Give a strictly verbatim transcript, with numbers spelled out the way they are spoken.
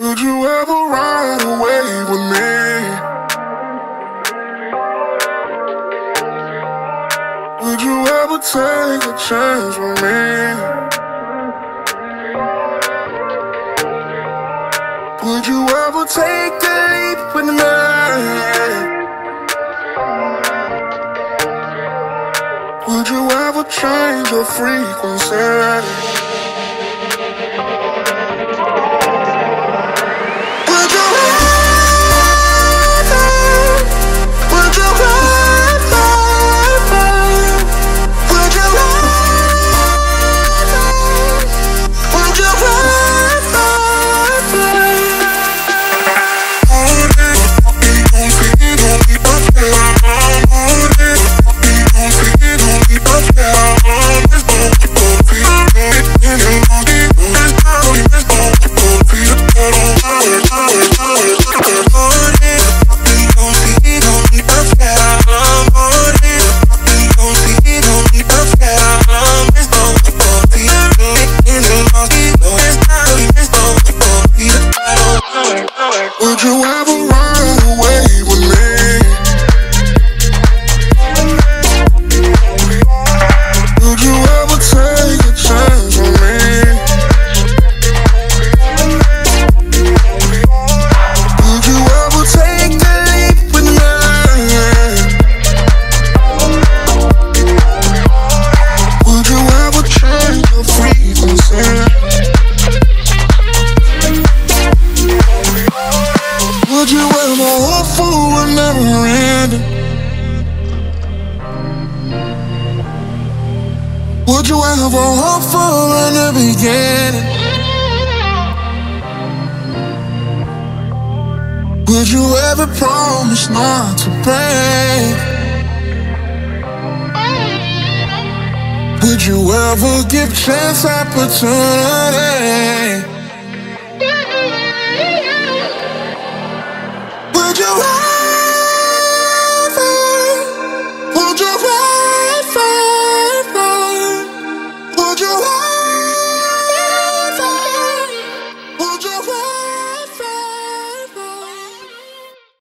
Would you ever ride away with me? Would you ever take a chance with me? Would you ever take deep in the night? Would you ever change your frequency? Would you ever ride away with me? Would you ever take a chance with me? Would you ever take the leap with me? Would you ever change your frequency? Would you ever hope for a never ending? Would you ever hope for a new beginning? Would you ever promise not to break? Would you ever give chance opportunity?